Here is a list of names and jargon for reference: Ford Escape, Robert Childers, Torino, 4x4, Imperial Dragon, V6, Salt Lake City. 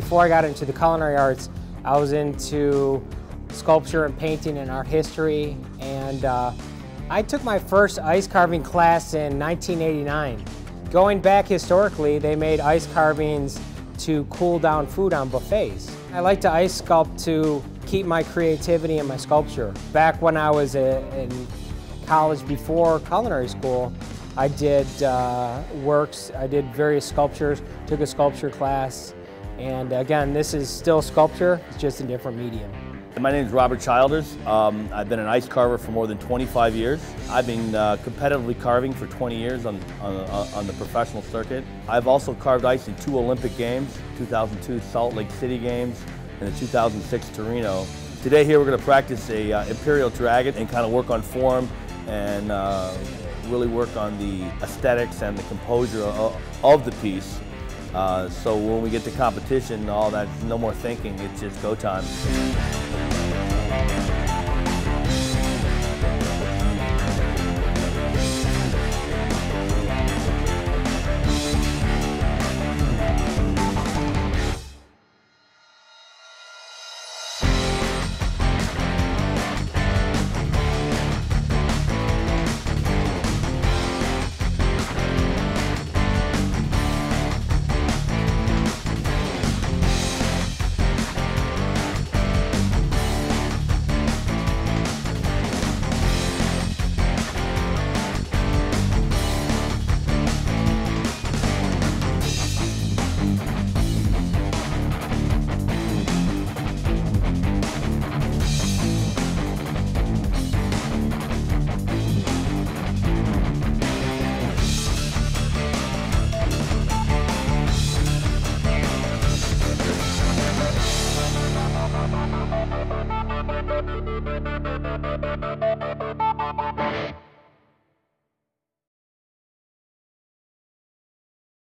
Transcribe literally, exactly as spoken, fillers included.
Before I got into the culinary arts, I was into sculpture and painting and art history, and uh, I took my first ice carving class in nineteen eighty-nine. Going back historically, they made ice carvings to cool down food on buffets. I like to ice sculpt to keep my creativity in my sculpture. Back when I was a, in college before culinary school, I did uh, works, I did various sculptures, took a sculpture class, and again, this is still sculpture, it's just a different medium. My name is Robert Childers. Um, I've been an ice carver for more than twenty-five years. I've been uh, competitively carving for twenty years on, on, on the professional circuit. I've also carved ice in two Olympic Games, two thousand two Salt Lake City Games and the two thousand six Torino. Today here we're going to practice a uh, Imperial Dragon and kind of work on form and uh, really work on the aesthetics and the composure of, of the piece. Uh, so when we get to competition, all that, no more thinking, it's just go time. Bye.